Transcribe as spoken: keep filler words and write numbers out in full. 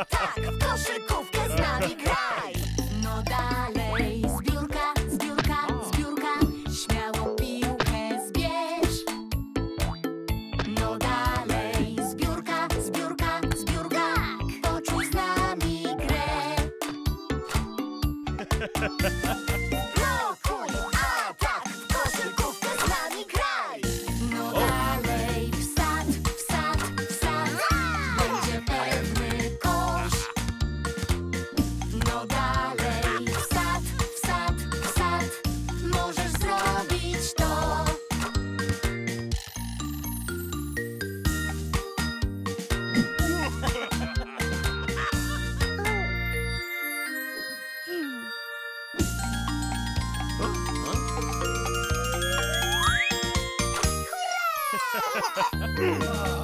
A tak, w koszykówkę z nami graj. No dalej, zbiórka, zbiórka, zbiórka, śmiało piłkę zbierz. No dalej, zbiórka, zbiórka, zbiórka, poczuj z nami grę. Hurra!